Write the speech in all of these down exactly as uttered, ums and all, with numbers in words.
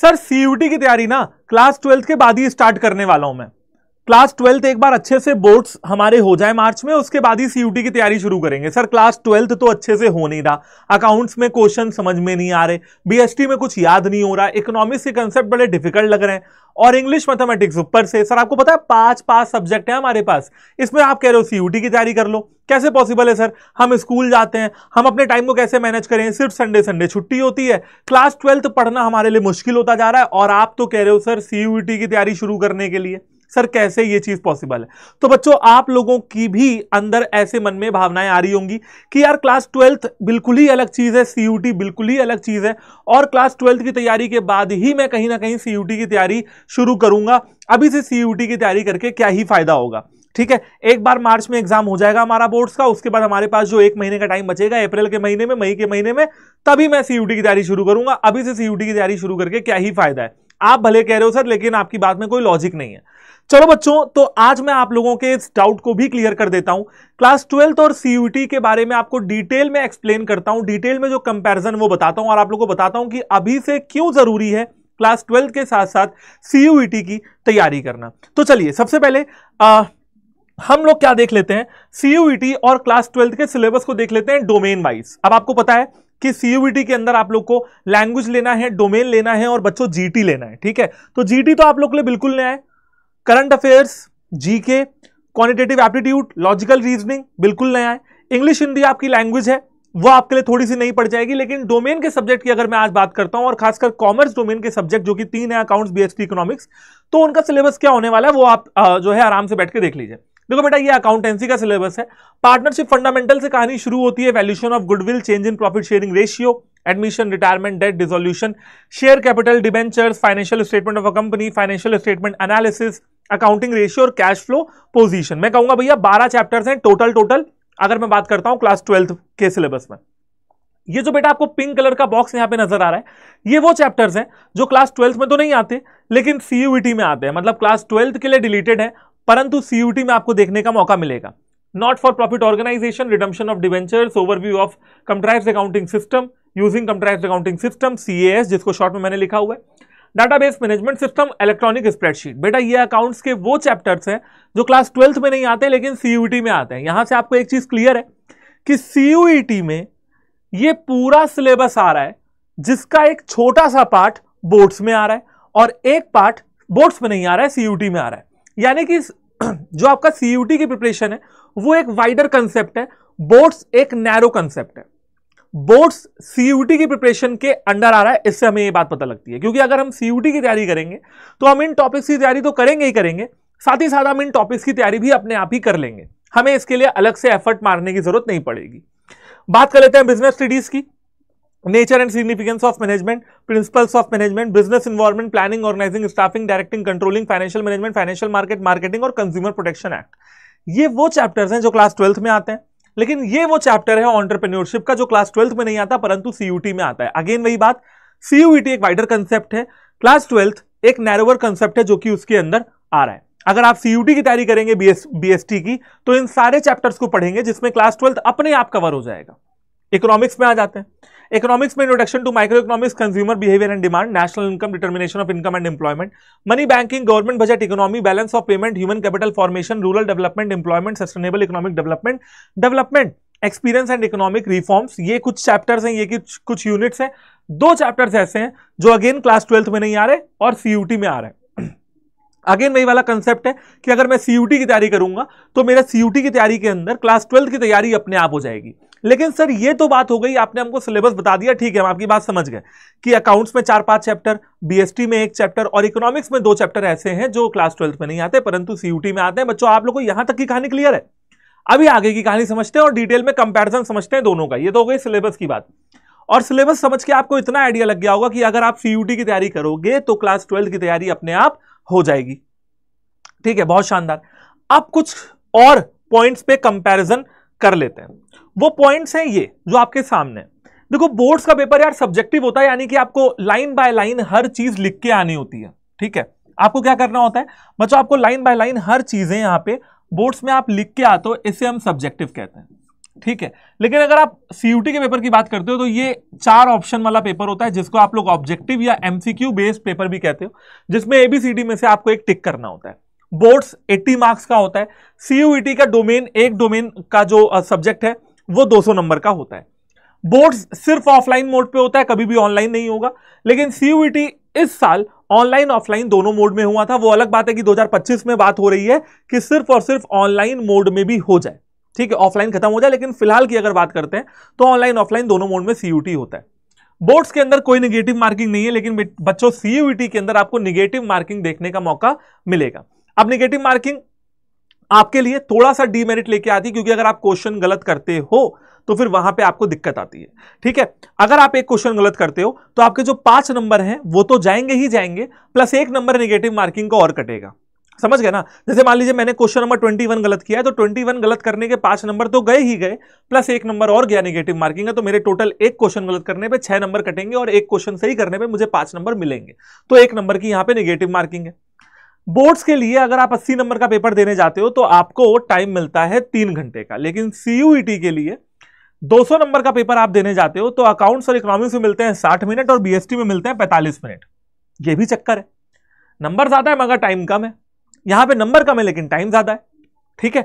Sir CUT की तैयारी ना क्लास ट्वेल्थ के बाद ही स्टार्ट करने वाला हूं मैं। क्लास ट्वेल्थ एक बार अच्छे से बोर्ड्स हमारे हो जाए मार्च में, उसके बाद ही सीयूटी की तैयारी शुरू करेंगे। सर क्लास ट्वेल्थ तो अच्छे से हो नहीं रहा, अकाउंट्स में क्वेश्चन समझ में नहीं आ रहे, बीएसटी में कुछ याद नहीं हो रहा, इकोनॉमिक्स के कंसेप्ट बड़े डिफिकल्ट लग रहे हैं, और इंग्लिश मैथमेटिक्स ऊपर से। सर आपको पता है पांच पांच सब्जेक्ट है हमारे पास, इसमें आप कह रहे हो सीयूटी की तैयारी कर लो, कैसे पॉसिबल है सर? हम स्कूल जाते हैं, हम अपने टाइम को कैसे मैनेज करें? सिर्फ संडे संडे छुट्टी होती है, क्लास ट्वेल्थ पढ़ना हमारे लिए मुश्किल होता जा रहा है, और आप तो कह रहे हो सर सीयूटी की तैयारी शुरू करने के लिए। सर कैसे ये चीज पॉसिबल है? तो बच्चों आप लोगों की भी अंदर ऐसे मन में भावनाएं आ रही होंगी कि यार क्लास ट्वेल्थ बिल्कुल ही अलग चीज है, सीयूटी बिल्कुल ही अलग चीज है, और क्लास ट्वेल्थ की तैयारी के बाद ही मैं कहीं ना कहीं सीयूटी की तैयारी शुरू करूंगा, अभी से सीयूटी की तैयारी करके क्या ही फायदा होगा। ठीक है, एक बार मार्च में एग्जाम हो जाएगा हमारा बोर्ड्स का, उसके बाद हमारे पास जो एक महीने का टाइम बचेगा अप्रैल के महीने में, मई के महीने में, तभी मैं सीयूटी की तैयारी शुरू करूंगा। अभी से सीयूटी की तैयारी शुरू करके क्या ही फायदा है? आप भले कह रहे हो सर, लेकिन आपकी बात में कोई लॉजिक नहीं है। चलो बच्चों, तो आज मैं आप लोगों के इस डाउट को भी क्लियर कर देता हूं। क्लास ट्वेल्थ और सीयूटी के बारे में आपको डिटेल में एक्सप्लेन करता हूं, डिटेल में जो कंपैरिजन वो बताता हूं, और आप लोगों को बताता हूं कि अभी से क्यों जरूरी है क्लास ट्वेल्थ के साथ साथ सीयूटी की तैयारी करना। तो चलिए सबसे पहले आ, हम लोग क्या देख लेते हैं, सीयूटी और क्लास ट्वेल्थ के सिलेबस को देख लेते हैं डोमेन वाइज। अब आपको पता है कि सीयूटी के अंदर आप लोग को लैंग्वेज लेना है, डोमेन लेना है, और बच्चों जीटी लेना है। ठीक है, तो जीटी तो आप लोग के लिए बिल्कुल नया है, current affairs, GK, quantitative aptitude, logical reasoning बिल्कुल नया है। इंग्लिश हिंदी आपकी लैंग्वेज है, वो आपके लिए थोड़ी सी नहीं पड़ जाएगी। लेकिन डोमेन के सब्जेक्ट की अगर मैं आज बात करता हूं, और खासकर कॉमर्स डोमेन के सब्जेक्ट जो कि तीन है, अकाउंट्स, बीएसटी, इकोनॉमिक्स, तो उनका सिलेबस क्या होने वाला है वो आप आ, जो है आराम से बैठ के देख लीजिए। देखो बेटा, ये अकाउंटेंसी का सिलेबस है, पार्टनरशिप फंडामेंटल से कहानी शुरू होती है, valuation of goodwill, change in profit sharing ratio, admission, retirement, death dissolution, share capital, debentures, financial statement of a company, financial statement analysis, accounting ratio और कैश फ्लो पोजीशन। मैं कहूंगा भैया बारह चैप्टर्स हैं टोटल टोटल अगर मैं बात करता हूं क्लास ट्वेल्थ के सिलेबस में। ये जो बेटा आपको पिंक कलर का बॉक्स यहां पे नजर आ रहा है, ये वो चैप्टर्स हैं जो क्लास ट्वेल्थ में तो नहीं आते लेकिन सीयूटी में आते हैं, मतलब क्लास ट्वेल्थ के लिए डिलीटेड है परंतु सीयूटी में आपको देखने का मौका मिलेगा। Not for profit organisation, redemption of debentures, overview of contrived accounting system, using contrived accounting system CAS जिसको शॉर्ट में मैंने लिखा हुआ है, database management system, electronic spreadsheet. बेटा ये अकाउंट्स के वो चैप्टर्स हैं जो क्लास ट्वेल्थ में नहीं आते लेकिन सीयूटी में आते हैं। यहां से आपको एक चीज क्लियर है कि सीयूटी में ये पूरा सिलेबस आ रहा है जिसका एक छोटा सा पार्ट बोर्ड्स में आ रहा है और एक पार्ट बोर्ड्स में नहीं आ रहा है, सीयूटी में आ रहा है। यानी कि जो आपका सीयूटी की प्रिपरेशन है वो एक वाइडर कंसेप्ट है, बोर्ड्स एक नैरो कंसेप्ट है। बोर्ड्स सीयूटी की प्रिपरेशन के अंडर आ रहा है, इससे हमें ये बात पता लगती है, क्योंकि अगर हम सीयूटी की तैयारी करेंगे तो हम इन टॉपिक्स की तैयारी तो करेंगे ही करेंगे, साथ ही साथ हम इन टॉपिक्स की तैयारी भी अपने आप ही कर लेंगे, हमें इसके लिए अलग से एफर्ट मारने की जरूरत नहीं पड़ेगी। बात कर लेते हैं बिजनेस स्टडीज की, nature and significance of management, principles of management, business environment, planning, organising, staffing, directing, controlling, financial management, financial market, marketing और कंज्यूमर प्रोटेक्शन एक्ट। ये वो चैप्टर्स हैं जो क्लास ट्वेल्थ में आते हैं, लेकिन ये वो चैप्टर है एंटरप्रेन्योरशिप का जो क्लास ट्वेल्थ में नहीं आता परंतु सीयूटी में आता है। अगेन वही बात, सीयूटी एक वाइडर कंसेप्ट है, क्लास ट्वेल्थ एक नैरोवर कंसेप्ट है जो कि उसके अंदर आ रहा है। अगर आप सीयूटी की तैयारी करेंगे बीएस बीएसटी की तो इन सारे चैप्टर्स को पढ़ेंगे जिसमें क्लास ट्वेल्थ अपने आप कवर हो जाएगा। इकोनॉमिक्स में आ जाते हैं, इकोनॉमिक्स में introduction to micro economics, consumer behaviour and demand, national income, determination of income and employment, money, banking, government budget, economy, balance of payment, human capital formation, rural development, employment, sustainable economic development, development experience and economic reforms. ये कुछ chapters हैं, ये कुछ कुछ units हैं। दो chapters ऐसे हैं जो अगेन क्लास ट्वेल्थ में नहीं आ रहे और सीयूटी में आ रहे हैं। अगेन वही वाला कंसेप्ट है कि अगर मैं सीयूटी की तैयारी करूंगा तो मेरा सीयूटी की तैयारी के अंदर क्लास ट्वेल्थ की तैयारी अपने आप हो जाएगी। लेकिन सर ये तो बात हो गई, आपने हमको सिलेबस बता दिया, ठीक है, हम आपकी बात समझ गए कि अकाउंट्स में चार पांच चैप्टर, बीएसटी में एक चैप्टर और इकोनॉमिक्स में दो चैप्टर ऐसे हैं जो क्लास ट्वेल्थ में नहीं आते परंतु सीयूटी में आते हैं। बच्चों आप लोगों को यहां तक की कहानी क्लियर है? अभी आगे की कहानी समझते हैं और डिटेल में कंपैरिजन समझते हैं दोनों का। ये तो हो गई सिलेबस की बात, और सिलेबस समझ के आपको इतना आइडिया लग गया होगा कि अगर आप सीयूटी की तैयारी करोगे तो क्लास ट्वेल्थ की तैयारी अपने आप हो जाएगी। ठीक है, बहुत शानदार। अब कुछ और पॉइंट्स पे कंपैरिजन कर लेते हैं। वो पॉइंट्स हैं ये जो आपके सामने है। देखो बोर्ड्स का पेपर यार सब्जेक्टिव होता है, यानी कि आपको लाइन बाय लाइन हर चीज लिख के आनी होती है। ठीक है, आपको क्या करना होता है बच्चों, आपको लाइन बाय लाइन हर चीजें यहां पे बोर्ड्स में आप लिख के आते हो, इसे हम सब्जेक्टिव कहते हैं। ठीक है। लेकिन अगर आप सीयूटी के पेपर की बात करते हो तो ये चार ऑप्शन वाला पेपर होता है जिसको आप लोग ऑब्जेक्टिव या एमसीक्यू बेस्ड पेपर भी कहते हो, जिसमें एबीसीडी में से आपको एक टिक करना होता है। बोर्ड्स अस्सी मार्क्स का होता है, सीयूईटी का डोमेन एक डोमेन का जो सब्जेक्ट है वो दो सौ नंबर का होता है। बोर्ड्स सिर्फ ऑफलाइन मोड पे होता है, कभी भी ऑनलाइन नहीं होगा, लेकिन सीयूईटी इस साल ऑनलाइन ऑफलाइन दोनों मोड में हुआ था। वो अलग बात है कि दो हज़ार पच्चीस में बात हो रही है कि सिर्फ और सिर्फ ऑनलाइन मोड में भी हो जाए, ठीक है, ऑफलाइन खत्म हो जाए। लेकिन फिलहाल की अगर बात करते हैं तो ऑनलाइन ऑफलाइन दोनों मोड में सीयूटी होता है। बोर्ड्स के अंदर कोई निगेटिव मार्किंग नहीं है, लेकिन बच्चों सीयूटी के अंदर आपको निगेटिव मार्किंग देखने का मौका मिलेगा। अब निगेटिव मार्किंग आपके लिए थोड़ा सा डीमेरिट लेके आती है, क्योंकि अगर आप क्वेश्चन गलत करते हो तो फिर वहां पे आपको दिक्कत आती है, ठीक है। अगर आप एक क्वेश्चन गलत करते हो तो आपके जो पांच नंबर हैं वो तो जाएंगे ही जाएंगे, प्लस एक नंबर नेगेटिव मार्किंग का और कटेगा, समझ गए ना। जैसे मान लीजिए मैंने क्वेश्चन नंबर ट्वेंटी वन गलत किया है, तो ट्वेंटी वन गलत करने के पांच नंबर तो गए ही गए, प्लस एक नंबर और गया नेगेटिव मार्किंग है, तो मेरे टोटल एक क्वेश्चन गलत करने पे छह नंबर कटेंगे और एक क्वेश्चन सही करने पे मुझे पांच नंबर मिलेंगे, तो एक नंबर की यहाँ पे नेगेटिव मार्किंग है। बोर्ड्स के लिए अगर आप अस्सी नंबर का पेपर देने जाते हो तो आपको टाइम मिलता है तीन घंटे का, लेकिन सीयूईटी के लिए दो सौ नंबर का पेपर आप देने जाते हो तो अकाउंट्स और इकोनॉमिक्स में मिलते हैं साठ मिनट और बीएसटी में मिलते हैं पैंतालीस मिनट। ये भी चक्कर है, नंबर ज्यादा है मगर टाइम कम है, यहां पे नंबर कम है लेकिन टाइम ज्यादा है, ठीक है।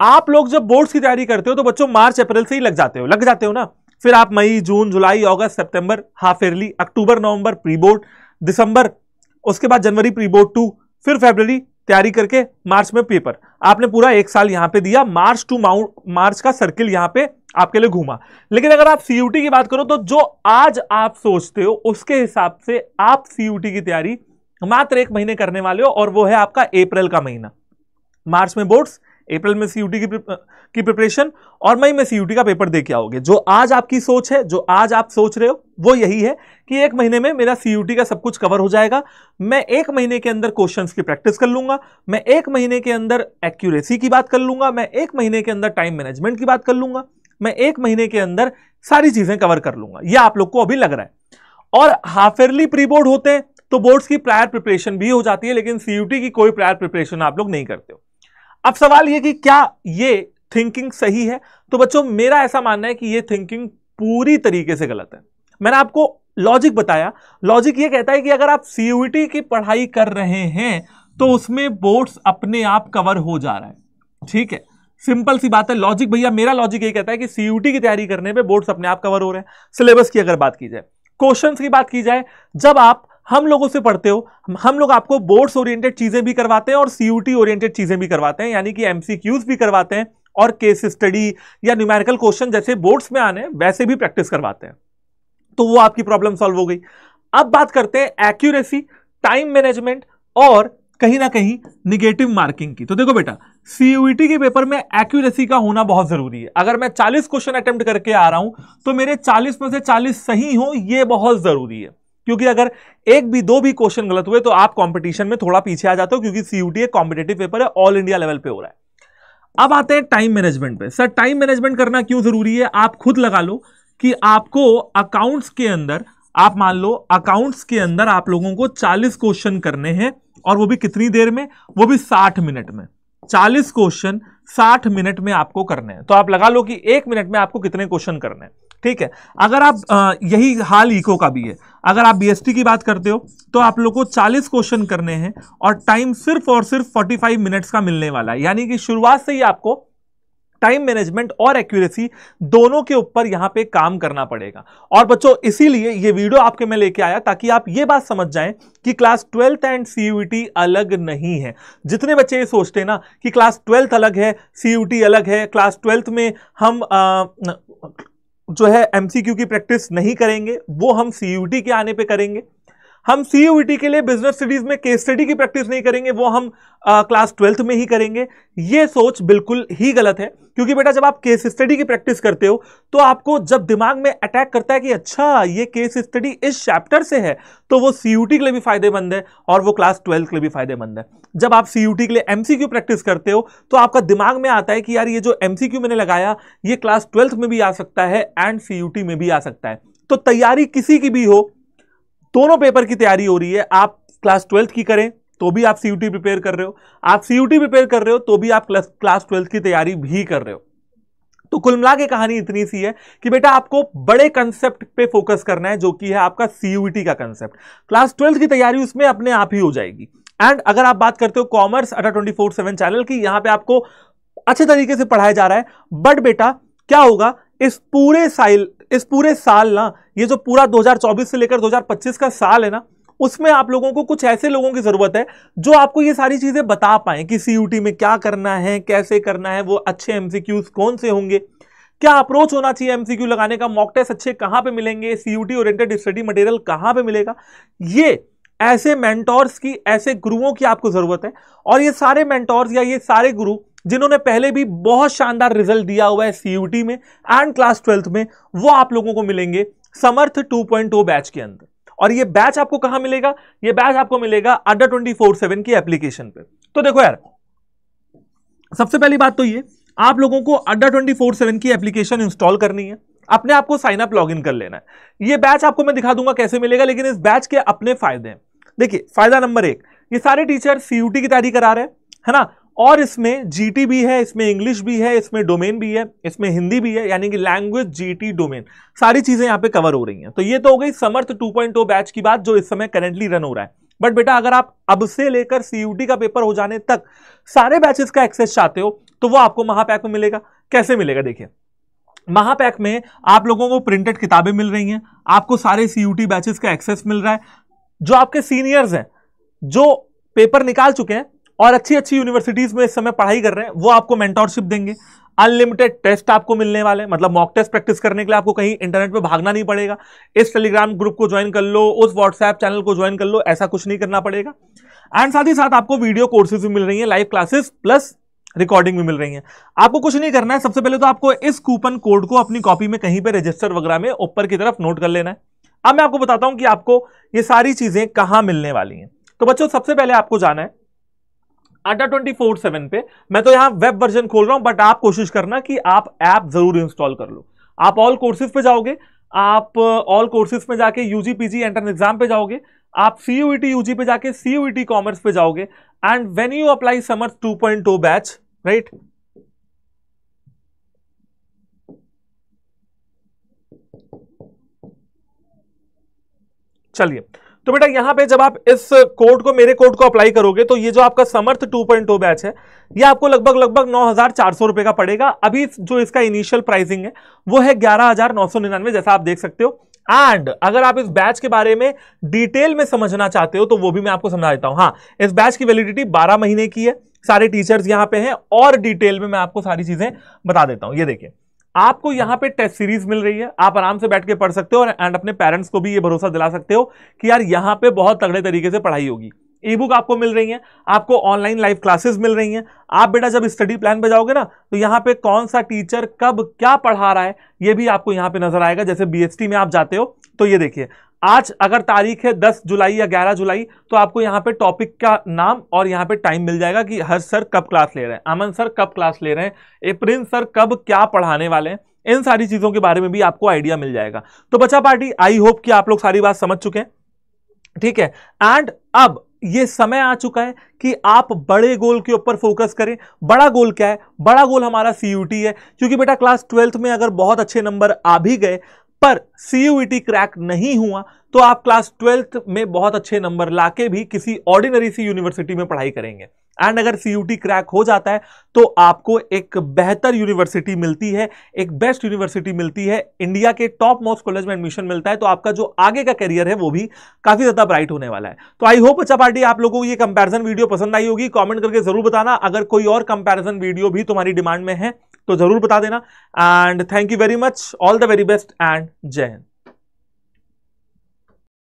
आप लोग जब बोर्ड्स की तैयारी करते हो तो बच्चों मार्च अप्रैल से ही लग जाते हो लग जाते हो ना, फिर आप मई जून जुलाई अगस्त सितंबर हाफ ईयरली, अक्टूबर नवंबर प्री बोर्ड, दिसंबर उसके बाद जनवरी प्री बोर्ड टू, फिर फरवरी तैयारी करके मार्च में पेपर। आपने पूरा एक साल यहां पे दिया, मार्च टू माउंट मार्च का सर्किल यहां पे आपके लिए घूमा। लेकिन अगर आप सीयूटी की बात करो तो जो आज आप सोचते हो उसके हिसाब से आप सीयूटी की तैयारी मात्र एक महीने करने वाले हो, और वो है आपका अप्रैल का महीना। मार्च में बोर्ड्स, अप्रैल में सीयूटी की प्रिपरेशन और मई में सीयूटी का पेपर दे के आओगे। जो आज आपकी सोच है, जो आज आप सोच रहे हो वो यही है कि एक महीने में मेरा सीयूटी का सब कुछ कवर हो जाएगा, मैं एक महीने के अंदर क्वेश्चंस की प्रैक्टिस कर लूंगा, मैं एक महीने के अंदर एक्यूरेसी की बात कर लूंगा, मैं एक महीने के अंदर टाइम मैनेजमेंट की बात कर लूंगा, मैं एक महीने के अंदर सारी चीजें कवर कर लूंगा, यह आप लोग को अभी लग रहा है। और हाफ ईयरली प्री बोर्ड होते हैं तो बोर्ड्स की प्रायर प्रिपरेशन भी हो जाती है, लेकिन सीयूटी की कोई प्रायर प्रिपरेशन आप लोग नहीं करते हो। अब सवाल ये कि क्या ये थिंकिंग सही है, तो बच्चों मेरा ऐसा मानना है कि ये थिंकिंग पूरी तरीके से गलत है। मैंने आपको लॉजिक बताया, लॉजिक ये कहता है कि अगर आप सीयूईटी की पढ़ाई कर रहे हैं तो उसमें बोर्ड्स अपने आप कवर हो जा रहा है, ठीक है, सिंपल सी बात है। लॉजिक भैया मेरा लॉजिक ये कहता है कि सीयूईटी की तैयारी करने पे बोर्ड्स अपने आप कवर हो रहे हैं। सिलेबस की अगर बात की जाए, क्वेश्चंस की बात की जाए, जब आप हम लोगों से पढ़ते हो हम लोग आपको बोर्ड्स ओरिएंटेड चीजें भी करवाते हैं और सीयूटी ओरिएंटेड चीजें भी करवाते हैं, यानी कि एमसीक्यूज भी करवाते हैं और केस स्टडी या न्यूमेरिकल क्वेश्चन जैसे बोर्ड्स में आने वैसे भी प्रैक्टिस करवाते हैं, तो वो आपकी प्रॉब्लम सॉल्व हो गई। अब बात करते हैं एक्यूरेसी, टाइम मैनेजमेंट और कहीं ना कहीं निगेटिव मार्किंग की। तो देखो बेटा, सीयूईटी के पेपर में एक्यूरेसी का होना बहुत जरूरी है। अगर मैं चालीस क्वेश्चन अटेम्प्ट करके आ रहा हूं तो मेरे चालीस में से चालीस सही हो, ये बहुत जरूरी है, क्योंकि अगर एक भी दो भी क्वेश्चन गलत हुए तो आप कंपटीशन में थोड़ा पीछे आ जाते हो, क्योंकि सीयूटी एक कॉम्पिटेटिव पेपर है, ऑल इंडिया लेवल पे हो रहा है। अब आते हैं टाइम मैनेजमेंट पे। सर टाइम मैनेजमेंट करना क्यों जरूरी है? आप खुद लगा लो कि आपको अकाउंट्स के अंदर, आप मान लो अकाउंट्स के अंदर आप लोगों को चालीस क्वेश्चन करने हैं, और वो भी कितनी देर में, वो भी साठ मिनट में। चालीस क्वेश्चन साठ मिनट में आपको करने हैं, तो आप लगा लो कि एक मिनट में आपको कितने क्वेश्चन करने हैं, ठीक है। अगर आप आ, यही हाल इको का भी है, अगर आप बीएसटी की बात करते हो तो आप लोग को चालीस क्वेश्चन करने हैं और टाइम सिर्फ और सिर्फ पैंतालीस मिनट्स का मिलने वाला है, यानी कि शुरुआत से ही आपको टाइम मैनेजमेंट और एक्यूरेसी दोनों के ऊपर यहां पे काम करना पड़ेगा। और बच्चों इसीलिए ये वीडियो आपके मैं लेके आया ताकि आप ये बात समझ जाएं कि क्लास ट्वेल्थ एंड सीयूटी अलग नहीं है। जितने बच्चे ये सोचते हैं ना कि क्लास ट्वेल्थ अलग है सीयूटी अलग है, क्लास ट्वेल्थ में हम आ, जो है एमसीक्यू की प्रैक्टिस नहीं करेंगे, वो हम सीयूटी के आने पे करेंगे। हम सीयूटी के लिए बिजनेस स्टडीज में केस स्टडी की प्रैक्टिस नहीं करेंगे, वो हम आ, क्लास ट्वेल्थ में ही करेंगे। ये सोच बिल्कुल ही गलत है, क्योंकि बेटा जब आप केस स्टडी की प्रैक्टिस करते हो तो आपको जब दिमाग में अटैक करता है कि अच्छा ये केस स्टडी इस चैप्टर से है, तो वो सीयूटी के लिए भी फायदेमंद है और वो क्लास ट्वेल्थ के लिए भी फायदेमंद है। जब आप सीयूटी के लिए एमसीक्यू प्रैक्टिस करते हो तो आपका दिमाग में आता है कि यार ये जो एमसीक्यू मैंने लगाया ये क्लास ट्वेल्थ में भी आ सकता है एंड सीयूटी में भी आ सकता है। तो तैयारी किसी की भी हो, दोनों पेपर की तैयारी हो रही है, आप क्लास ट्वेल्थ की करें तो भी आप सीयूटी प्रिपेयर कर रहे हो, आप सीयूटी प्रिपेयर कर रहे हो तो भी आप क्लास क्लास ट्वेल्थ की तैयारी भी कर रहे हो। तो कुल मिला के कहानी इतनी सी है कि बेटा आपको बड़े कंसेप्ट पे फोकस करना है, जो कि है आपका सीयूईटी का कंसेप्ट। क्लास ट्वेल्थ की तैयारी उसमें अपने आप ही हो जाएगी। एंड अगर आप बात करते हो कॉमर्स अड्डा ट्वेंटी फोर सेवन चैनल की, यहाँ पे आपको अच्छे तरीके से पढ़ाया जा रहा है। बट बेटा क्या होगा, इस पूरे साल इस पूरे साल ना, ये जो पूरा दो हज़ार चौबीस से लेकर दो हज़ार पच्चीस का साल है ना, उसमें आप लोगों को कुछ ऐसे लोगों की ज़रूरत है जो आपको ये सारी चीज़ें बता पाएँ कि सीयूटी में क्या करना है, कैसे करना है, वो अच्छे एमसीक्यूज कौन से होंगे, क्या अप्रोच होना चाहिए एमसीक्यू लगाने का, मॉक टेस्ट अच्छे कहाँ पे मिलेंगे, सीयूटी ओरिएंटेड स्टडी मटेरियल कहाँ पे मिलेगा। ये ऐसे मेंटोर्स की, ऐसे गुरुओं की आपको ज़रूरत है। और ये सारे मेंटोर्स या ये सारे गुरु जिन्होंने पहले भी बहुत शानदार रिजल्ट दिया हुआ है सीयूटी में एंड क्लास ट्वेल्थ में, वो आप लोगों को मिलेंगे Samarth two point O batch के अंदर। और ये बैच आपको कहाँ मिलेगा? ये बैच आपको मिलेगा अड्डा ट्वेंटी फोर सेवन की एप्लीकेशन पे। तो देखो यार, सबसे पहली बात तो ये, आप लोगों को अड्डा ट्वेंटी फोर सेवन की एप्लीकेशन इंस्टॉल करनी है, अपने आप को साइन अप लॉग इन कर लेना है। ये बैच आपको मैं दिखा दूंगा कैसे मिलेगा, लेकिन इस बैच के अपने फायदे हैं। देखिए, फायदा नंबर एक, ये सारे टीचर सीयूटी की तैयारी करा रहे हैं, है ना, और इसमें जीटी भी है, इसमें इंग्लिश भी है, इसमें डोमेन भी है, इसमें हिंदी भी है, यानी कि लैंग्वेज, जीटी, डोमेन, सारी चीज़ें यहाँ पे कवर हो रही हैं। तो ये तो हो गई Samarth two point O batch की बात, जो इस समय करेंटली रन हो रहा है। बट बेटा अगर आप अब से लेकर सीयूटी का पेपर हो जाने तक सारे बैचेस का एक्सेस चाहते हो, तो वो आपको महापैक में मिलेगा। कैसे मिलेगा? देखिए, महापैक में आप लोगों को प्रिंटेड किताबें मिल रही हैं, आपको सारे सीयूटी बैचेस का एक्सेस मिल रहा है। जो आपके सीनियर्स हैं, जो पेपर निकाल चुके हैं और अच्छी अच्छी यूनिवर्सिटीज़ में इस समय पढ़ाई कर रहे हैं, वो आपको मेंटोरशिप देंगे। अनलिमिटेड टेस्ट आपको मिलने वाले, मतलब मॉक टेस्ट प्रैक्टिस करने के लिए आपको कहीं इंटरनेट पे भागना नहीं पड़ेगा। इस टेलीग्राम ग्रुप को ज्वाइन कर लो, उस व्हाट्सएप चैनल को ज्वाइन कर लो, ऐसा कुछ नहीं करना पड़ेगा। एंड साथ ही साथ आपको वीडियो कोर्सेज भी मिल रही हैं, लाइव क्लासेस प्लस रिकॉर्डिंग भी मिल रही है। आपको कुछ नहीं करना है। सबसे पहले तो आपको इस कूपन कोड को अपनी कॉपी में कहीं पर रजिस्टर वगैरह में ऊपर की तरफ नोट कर लेना है। अब मैं आपको बताता हूँ कि आपको ये सारी चीज़ें कहाँ मिलने वाली हैं। तो बच्चों, सबसे पहले आपको जाना है अड्डा ट्वेंटी फोर सेवन पे। मैं तो यहाँ वेब वर्जन खोल रहा हूँ, बट आप कोशिश करना कि आप ऐप जरूर इंस्टॉल कर लो। आप ऑल कोर्सेज पे जाओगे, आप ऑल कोर्सेज में जाके यूजी पीजी एंट्रेंस एग्जाम पे जाओगे, आप सीयूईटी यूजी पे जाके सीयूईटी कॉमर्स पे जाओगे, and when you apply Samarth two point O batch, right, चलिए। तो बेटा यहाँ पे जब आप इस कोड को, मेरे कोड को अप्लाई करोगे, तो ये जो आपका Samarth two point O batch है, ये आपको लगभग लगभग नौ हजार चार सौ रुपये का पड़ेगा। अभी जो इसका इनिशियल प्राइसिंग है वो है ग्यारह हजार नौ सौ निन्यानवे, जैसा आप देख सकते हो। एंड अगर आप इस बैच के बारे में डिटेल में समझना चाहते हो तो वो भी मैं आपको समझा देता हूँ। हाँ, इस बैच की वैलिडिटी बारह महीने की है, सारे टीचर्स यहाँ पे हैं, और डिटेल में मैं आपको सारी चीज़ें बता देता हूँ। ये देखिए, आपको यहाँ पे टेस्ट सीरीज मिल रही है, आप आराम से बैठ के पढ़ सकते हो, और एंड अपने पेरेंट्स को भी ये भरोसा दिला सकते हो कि यार यहाँ पे बहुत तगड़े तरीके से पढ़ाई होगी। ई बुक आपको मिल रही है, आपको ऑनलाइन लाइव क्लासेस मिल रही हैं। आप बेटा जब स्टडी प्लान पे जाओगे ना, तो यहाँ पे कौन सा टीचर कब क्या पढ़ा रहा है ये भी आपको यहाँ पे नजर आएगा। जैसे बी एस टी में आप जाते हो तो ये देखिए, आज अगर तारीख है दस जुलाई या ग्यारह जुलाई, तो आपको यहाँ पे टॉपिक का नाम और यहाँ पे टाइम मिल जाएगा कि हर्ष सर कब क्लास ले रहे हैं, अमन सर कब क्लास ले रहे हैं, ए प्रिंस सर कब क्या पढ़ाने वाले हैं। इन सारी चीज़ों के बारे में भी आपको आइडिया मिल जाएगा। तो बच्चा पार्टी, आई होप कि आप लोग सारी बात समझ चुके हैं, ठीक है। एंड अब ये समय आ चुका है कि आप बड़े गोल के ऊपर फोकस करें। बड़ा गोल क्या है? बड़ा गोल हमारा सीयूटी है, क्योंकि बेटा क्लास ट्वेल्थ में अगर बहुत अच्छे नंबर आ भी गए पर सीयूईटी क्रैक नहीं हुआ, तो आप क्लास ट्वेल्थ में बहुत अच्छे नंबर लाके भी किसी ऑर्डिनरी सी यूनिवर्सिटी में पढ़ाई करेंगे। एंड अगर सीयूटी क्रैक हो जाता है तो आपको एक बेहतर यूनिवर्सिटी मिलती है, एक बेस्ट यूनिवर्सिटी मिलती है, इंडिया के टॉप मोस्ट कॉलेज में एडमिशन मिलता है, तो आपका जो आगे का करियर है वो भी काफ़ी ज़्यादा ब्राइट होने वाला है। तो आई होप बच्चा पार्टी आप लोगों को ये कंपैरिजन वीडियो पसंद आई होगी। कॉमेंट करके ज़रूर बताना, अगर कोई और कंपैरिजन वीडियो भी तुम्हारी डिमांड में है तो ज़रूर बता देना। And thank you very much, all the very best and जय हिंद।